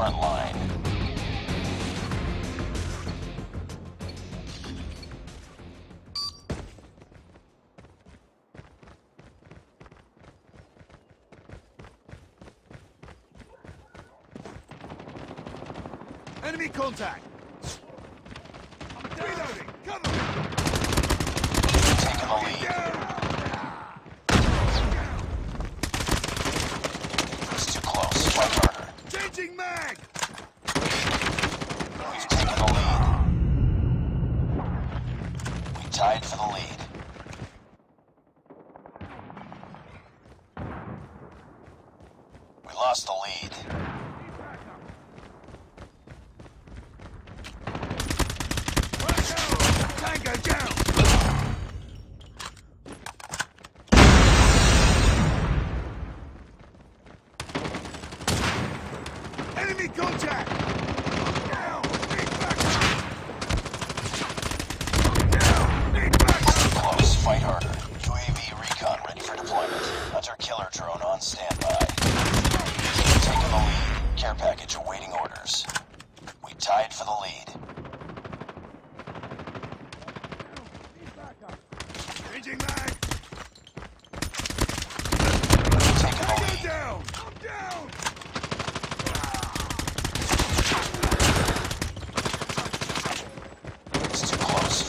front line. Enemy contact! I'm down. Reloading! Cover me! Taking the lead. Changing mag! We've taken the lead. We tied for the lead. We lost the lead. Tango down! Contact! Down! Need backup! Down! Need backup! Close. Fight harder. UAV recon ready for deployment. Hunter killer drone on standby. Taking the lead. Care package awaiting orders. We tied for the lead. Changing mag! Taking the lead. Down! I'm down!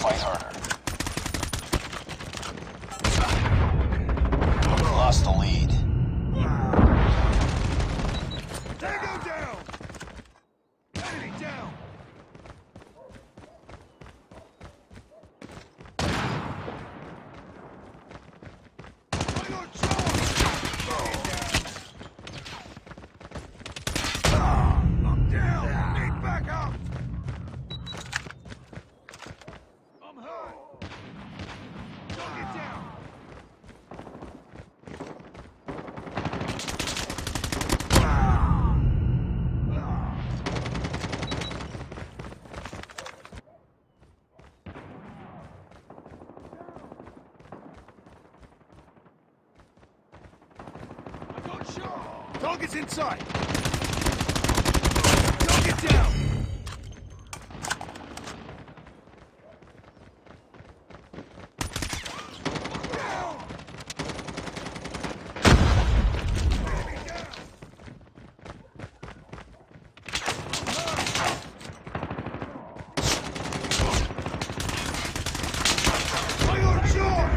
Fight harder. We lost the lead. Tango down! Enemy down! Final charge! I'm down! Need backup! Target's inside! Target down! Down! Enemy down! Fire on shore!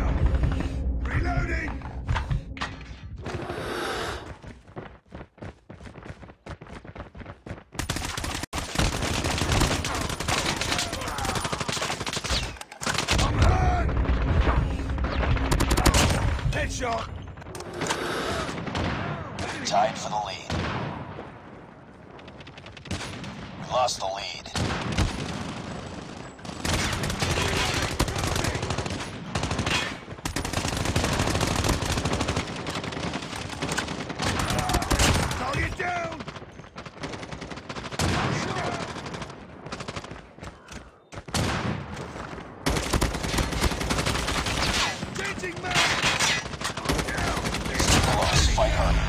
Reloading! Shot. Tied for the lead. We lost the lead. Target down. Changing man. Fight harder.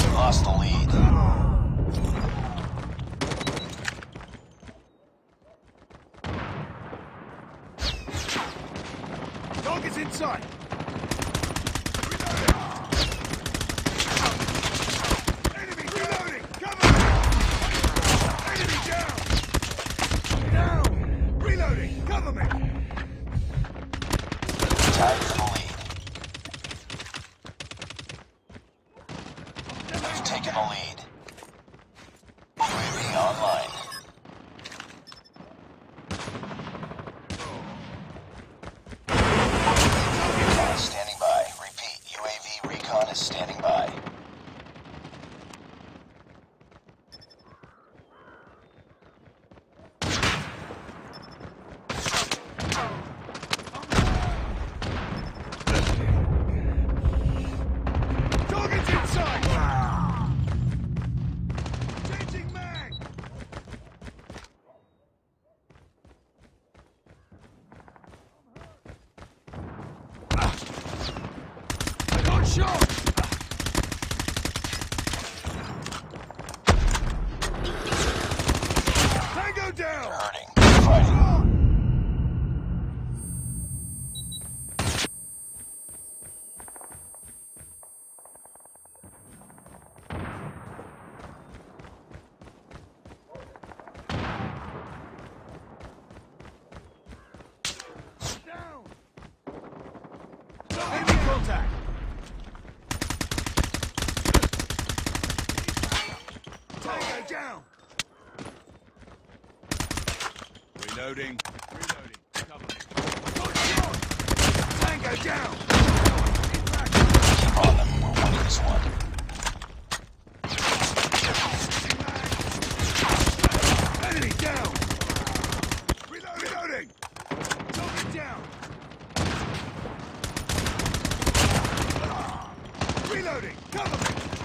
We lost the lead. Target's inside. Enemy reloading. Cover me. Enemy down. Down. Reloading. Cover me. Tied for the lead. Taking the lead. UAV online. Recon is standing by. Repeat, UAV recon is standing by. Shot! Reloading. Reloading. Cover me. Tango down! All of them will win this one. Reloading! Cover me!